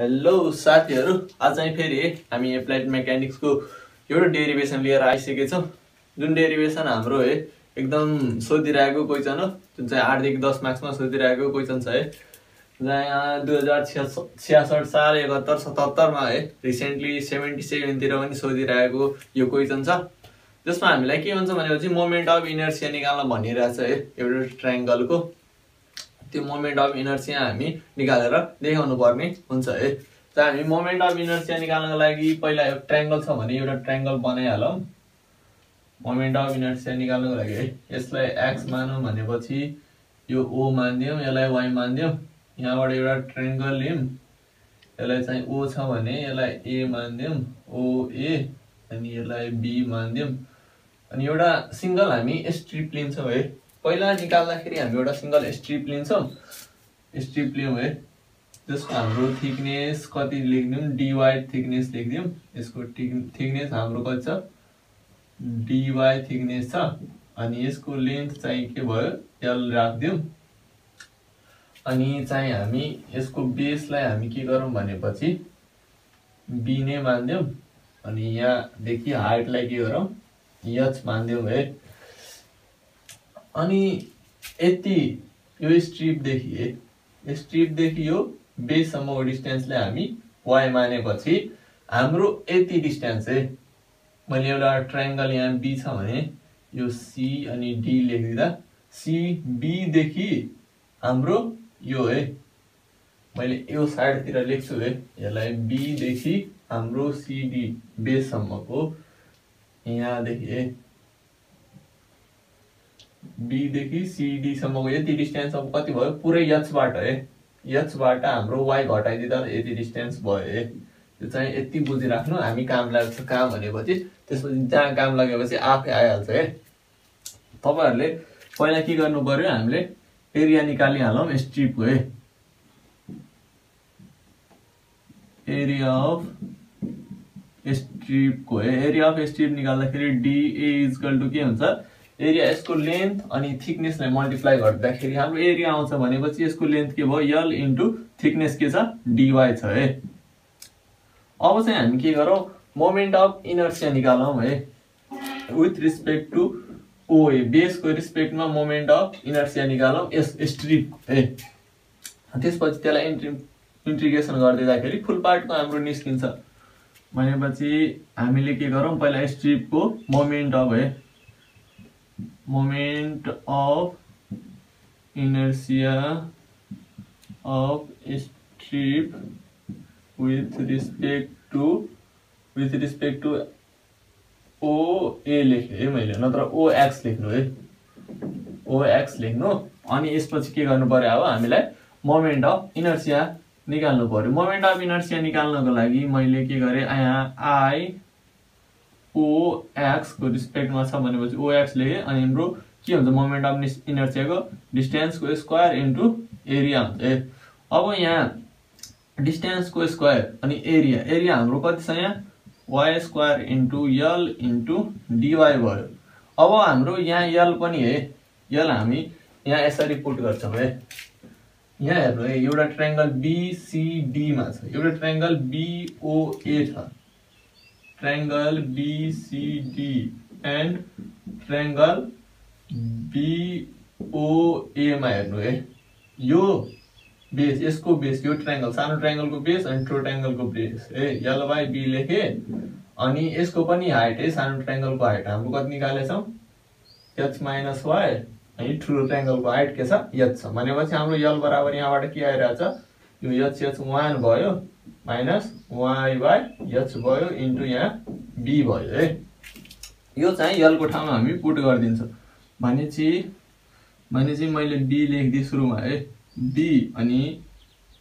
Hello साथीहरु, आज चाहिँ फेरि हामी एप्लाइड मेकानिक्स को एउटा डेरिभेसन लिएर आइसकेछौं। जुन डेरिभेसन हाम्रो एकदम सोधिरहेको क्वेशन हो, जुन चाहिँ 8 देखि 10 मार्क्स में सोधिरहेको क्वेशन छ। यहाँ 2066 साल 71-77 में रिसेंटली 77 तिर सोधिरहेको यो क्वेशन छ, जसमा हामीलाई के भन्छ भनेपछि मोमेन्ट अफ इनर्सिया निकाल्न भनिरहेछ। एउटा ट्रायंगल को त्यो मोमेन्ट अफ इनर्सिया हामी निकालेर देखाउनु पर्ने हुन्छ। हामी मोमेन्ट अफ इनर्सिया निकाल्नको लागि पहिला यो ट्रायंगल छ भने एउटा ट्रायंगल बनाइहालौं। मोमेन्ट अफ इनर्सिया निकाल्नको लागि यसलाई x मानौं भनेपछि यो o मान्दियौं, यसलाई y मान्दियौं। यहाँबाट एउटा ट्रायंगल लियौं, यसलाई चाहिँ o छ भने यसलाई a मान्दियौं, oa, अनि यसलाई b मान्दियौं। अनि एउटा सिंगल हामी स्ट्रिप लिन्छौं। पहिला निकाल्दाखेरि हामी एउटा सिंगल स्ट्रिप लिन्छौं। स्ट्रिप लियौं जसको हाम्रो थिकनेस कति लेख्दियौं, dy थिकनेस लेख्दियौं। यसको थिकनेस हाम्रो कति छ, dy थिकनेस छ। अनि यसको लेन्थ चाहिँ के भयो, l राख्दियौं। अनि चाहिँ हामी यसको बेसलाई हामी के गरौं भनेपछि b नै मान्दियौं। अनि यहाँ देखि हाइटलाई के गरौं, h मान्दियौं। अनि यति यो स्ट्रिप देखि यो बेस सम्मको डिस्टेन्सले हामी y मानेपछि हाम्रो यति डिस्टेन्स। मैले एउटा ट्रायंगल यहाँ b छ भने यो c अनि d लेख्दिदा c b देखि हाम्रो यो मैले यो साइड तिर लेख्छु। यसलाई b देखि हाम्रो c d बेस सम्मको यहाँ देखि b देखि c d सम्मको यति डिस्टेन्स अब कति भयो, पुरै h बाट h बाट हाम्रो y घटाइदिदा यति डिस्टेन्स भयो। त्यो चाहिँ यति बुझिराख्नु, हामी काम लाग्छ। काम भनेपछि त्यसपछि जहाँ काम लागेपछि आफै आइहाल्छ। तपाईहरुले पहिला के गर्नु पर्यो, हामीले एरिया निकालिहालौं स्ट्रिप को। एरिया अफ स्ट्रिप को निकाल्दाखेरि d a = के हुन्छ, एरिया यसको लेन्थ अनि थिकनेसलाई मल्टिप्लाई गर्दाखेरि हाम्रो एरिया आउँछ भनेपछि यसको लेन्थ के भयो, l इन्टु थिकनेस के छ, dy छ। अब चाहिँ हामी के गरौं, मोमेन्ट अफ इनर्सिया निकालौं विथ रिस्पेक्ट टु o बेसको रिस्पेक्टमा मोमेन्ट अफ इनर्सिया निकालौं यस स्ट्रिप। त्यसपछि त्यसलाई इन्टिग्रेसन गर्दिदाखेरि फुल पार्टको हाम्रो निस्किन्छ भनेपछि हामीले के गरौं, पहिला स्ट्रिपको moment of inertia of strip with respect to O A लेखे मैले, नत्र ओ एक्स लेख्नु अनि यसपछि के गर्नु पर्यो, अब हामीलाई मोमेन्ट अफ इनर्सिया निकाल्नु पर्यो। मोमेन्ट अफ इनर्सिया निकाल्नको लागि मैले के गरेँ, यहाँ आई O x को रिस्पेक्ट में भनेपछि O x लेखे। अनि हाम्रो के हुन्छ, मोमेन्ट अफ इनर्सिया को डिस्टेन्स को स्क्वायर इन्टु एरिया हुन्छ। अब यहाँ डिस्टेन्स को स्क्वायर अनि एरिया हाम्रो कति छ, यहाँ y square into l into dy भयो। अब हाम्रो यहाँ l पनि l हामी यहाँ यसरी पुट गर्छौं। यहाँ हेर्नु एउटा ट्रायंगल BCD मा छ, एउटा ट्रायंगल BOA छ, triangle BCD and triangle BOA मा हेर्नु यो बेस, यसको बेस यो ट्रायंगल, सानो ट्रायंगल को बेस अनि ठुलो ट्रायंगल को बेस l/b लेखे। अनि यसको पनि हाइट सानो ट्रायंगल को हाइट हाम्रो कति निकालेछौं, h - y, अनि ठुलो ट्रायंगल को हाइट के छ, h छ भनेपछि हाम्रो l बराबर यहाँबाट के आइरहेछ, यो h 1 भयो माइनस y/h भयो इन्टु यहाँ b भयो। यो चाहिँ l को ठाउँमा हामी पुट गरिदिन्छौं भनेपछि मैले b लेख्दिए सुरुमा b अनि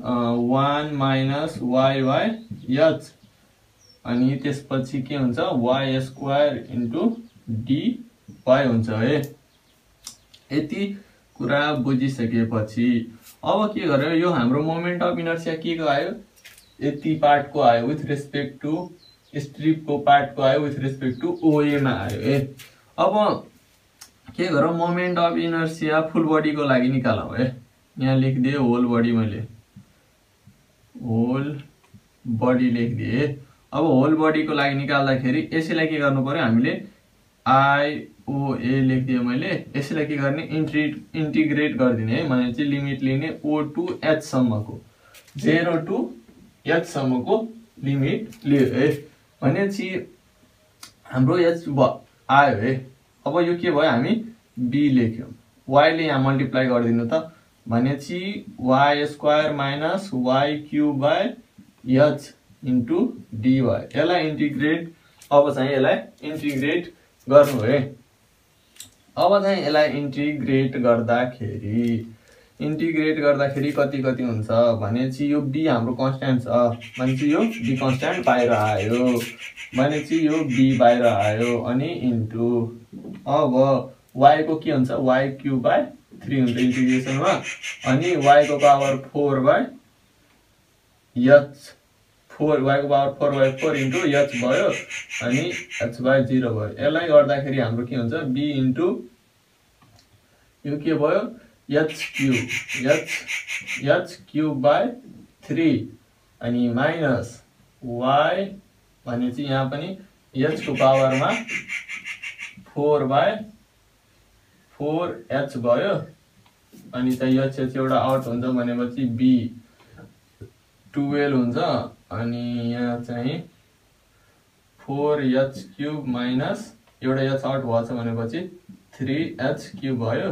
1 माइनस y/h अनि त्यसपछि के हुन्छ, y² इन्टु dy हुन्छ। यति कुरा बुझिसकेपछि अब के गर्यो, यो हाम्रो मोमेन्ट अफ इनर्सिया के को आयो, यति पार्ट को आयो विथ रिस्पेक्ट टू स्ट्रिप को पार्ट को आयो विथ रिस्पेक्ट टू ओए में आयो। अब के गरौं, moment of inertia full body को लागि निकालौं। यहाँ लेख दिए होल बॉडी, मैले होल बॉडी लेख दिए। अब होल बॉडी को लागि निकाल्दाखेरि यसैलाई के गर्नु पर्यो, हामीले आईओए लेख दिए मैले, यसैलाई के गर्ने इन्टिग्रेट गर्दिने है। भनेपछि लिमिट लिने ओ टू एच सम्मको, 0 टू एच सम्मको लिमिट लियो है। भनेपछि हाम्रो एच आयो है। अब यो के भयो, हामी बी लेख्यौं, y ले यहाँ मल्टिप्लाई गर्दिनु त, भनेपछि y square minus y cube by H into D Y, यसलाई इंटिग्रेट, अब चाहिँ यसलाई इंटिग्रेट गर्नु है। अब चाहिँ यसलाई इंटिग्रेट गर्दाखेरि कति हुन्छ भनेपछि यो बी हाम्रो कन्स्ट्यान्ट छ, भनेपछि यो बी कन्स्ट्यान्ट बाहिर आयो, भनेपछि यो बी बाहिर आयो अनि इन्टु अब वाई को के हुन्छ, वाई क्यूब बाई 3 हुन्छ इन्टिग्रेसनमा, अनि वाई को power 4 by H, 4 by 4 into H भयो अनि एच बाई 0 भयो। यसलाई गर्दाखेरि हाम्रो के हुन्छ, बी इंटू यो के भयो एच क्यूब बाई 3 अनि माइनस वाई, भनेपछि यहाँ पनि एच को पावर में 4 बाई 4 एच भयो अनि चाहिँ एच एच एउटा आउट हुन्छ, भनेपछि बी 12 हुन्छ अनि यहाँ चाहिँ 4h क्यूब माइनस एउटा h आउट भएछ भनेपछि 3h क्यूब भयो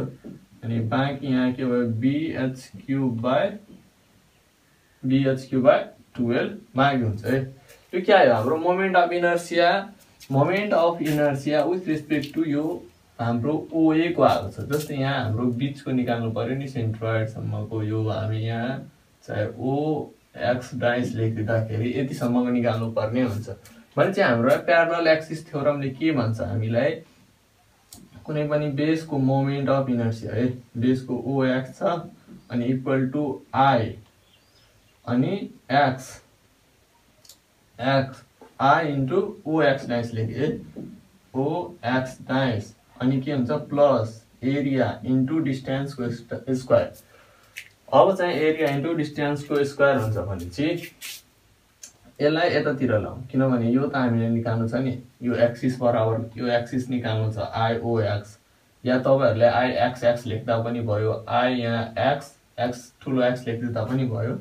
अनि बाँकी यहाँ के भयो bh क्यूब बाई 12 बाँकी हुन्छ है। यो के आयो हाम्रो moment of inertia with respect to यो हाम्रो OA को आएको छ। जस्तै यहाँ हाम्रो बीचको निकाल्नु पर्यो नि सेन्ट्रोइड सम्मको, यो हामी यहाँ चाहिँ O एक्स डाइस लेखिदिँदाखेरि यतिसम्मको निकाल्नु पर्ने हुन्छ। भनेपछि हाम्रो प्यारलल एक्सिस थ्योरमले के भन्छ, हामीलाई कुनै पनि बेसको मोमेन्ट अफ इनर्सिया है, बेसको ओ एक्स छ अनि इक्वल टु आई अनि X X I into O X डाइस लेखे, ओ एक्स डाइस अनि के हुन्छ प्लस एरिया इन्टु डिस्टेन्सको स्क्वायर। अब चाहिँ एरिया इन्टु डिस्टेन्सको स्क्वायर हुन्छ भनेपछि यसलाई यतातिर लाउँ, किनभने यो त हामीले निकाल्नु छ नि, यो एक्सिस बराबर यो एक्सिस निकाल्नु छ आइओएक्स, या तपाईहरूले आइएक्सएक्स लेख्दा पनि भयो, आई यहाँ एक्स ठुलो एक्स लेख्दा पनि भयो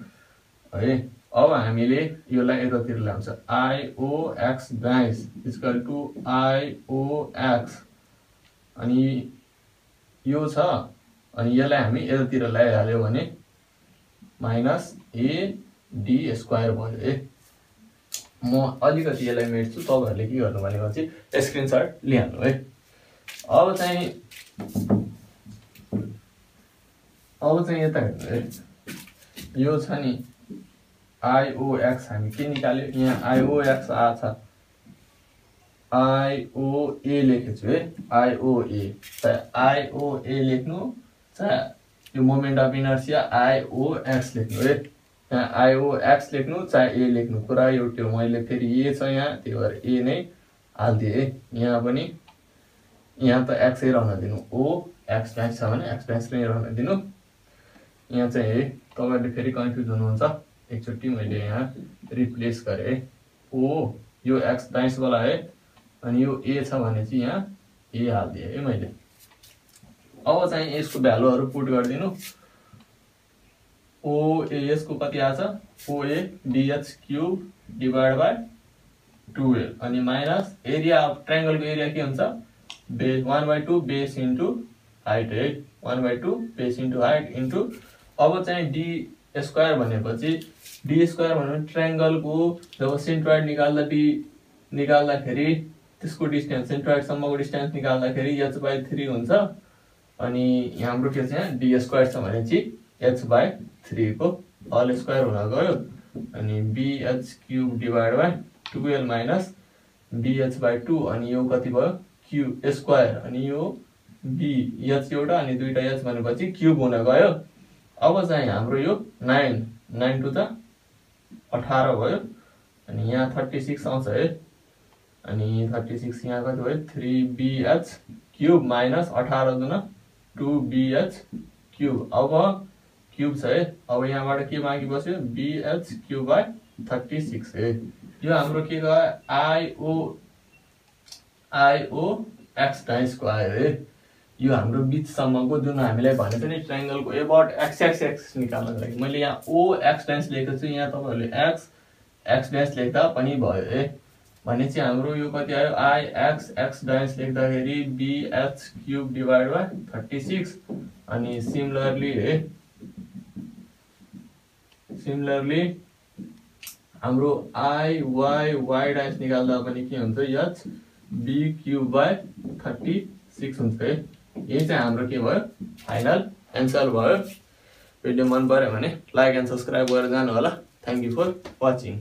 है। अब हामीले यसलाई यतातिर ल्याउँछ, आइओएक्स डाइस इक्वल टु आइओएक्स अनि यो छ अनि यसलाई हामी यतातिर ल्याइहाल्यो भने माइनस एडी स्क्वायर भयो है। म अलिकति यसलाई मेट्छु, तपाईँहरूले के गर्नु भनेपछि स्क्रिनसट लिइहाल्नु है। अब चाहिँ यता हेर्नु है, यो छ नि आइओएक्स, हामी के निकाल्यो यहाँ आइओएक्स आछ, आइओए लेखेछु है, आइओए आइओए लेख्नु चाहे यो मोमेन्ट अफ इनर्सिया आइओएक्स लेख्नु है, यहाँ आइओएक्स लेख्नु चाहे ए लेख्नु, कुरा एउटै हो। मैले फेरि ए छ यहाँ त्यही भएर ए नै हाल्दिएँ है, यहाँ पनि यहाँ त एक्सै रहन दिनु, ओ एक्स डाइस छ भने एक्स डाइस नै रहन दिनु, यहाँ चाहिँ है तपाईँहरूले फेरि कन्फ्युज हुनुहुन्छ, एकचोटि मैले यहाँ रिप्लेस गरेँ है, ओ यो एक्स डाइसवाला है अनि यो ए छ भने चाहिँ यहाँ ए हालिदिएँ है मैले। अब चाहिँ यसको भ्यालुहरू पुट गरिदिनु, ओएएसको कति आछ, ओए डिएच क्यूब डिभाइड बाई 12 अनि माइनस एरिया अफ ट्राइङ्गलको एरिया के हुन्छ, 1/2 बेस इन्टु हाइट है, 1/2 बेस इन्टु हाइट इन्टु अब चाहिँ डी स्क्वायर भनेपछि डी स्क्वायर भने ट्राइङ्गलको जब सेन्ट्रोइड निकाल्दा बी निकाल्दाखेरि त्यसको डिस्टेन्स सेन्ट्रोइडसम्मको डिस्टेन्स निकाल्दाखेरि एच बाई 3 हुन्छ अनि हाम्रो के छ यहाँ डी स्क्वायर छ भनेपछि एच बाई 3 को होल स्क्वायर हुन गयो अनि BH cube divide by 12 minus BH by 2 अनि यो कति भयो क्यू स्क्वायर अनि यो बीएच एउटा अनि दुईटा एच भनेपछि क्यूब हुन गयो। अब चाहिँ हाम्रो यो 9 टु द 18 भयो अनि यहाँ 36 आउँछ है अनि 36 यहाँ कति भयो 3bh क्यूब माइनस 18 दुना 2bh क्यूब। अब क्यूब छ है, अब यहाँबाट के बाँकी बस्यो bh क्यूब बाई 36 है। यो हाम्रो के गयो IOX का स्क्वायर है। यो हाम्रो बीचसम्मको जुन हामीलाई भनेको नि ट्रायंगलको एबाउट XXX निकाल्नको लागि मैले यहाँ OX- लेखेको छु, यहाँ तपाईहरुले X X- लेख्दा पनि भयो है। भनेपछि हाम्रो यो कति आयो IXX- लेख्दाखेरि BH³ / 36 अनि सिमिलरली हाम्रो IYY- निकाल्दा पनि के हुन्छ HB³ / 36 हुन्छ है। यही चाहिँ हाम्रो के भयो फाइनल आन्सर भयो। भिडियो मन पर्यो भने लाइक एन्ड सब्स्क्राइब गरेर जानु होला। Thank you for watching.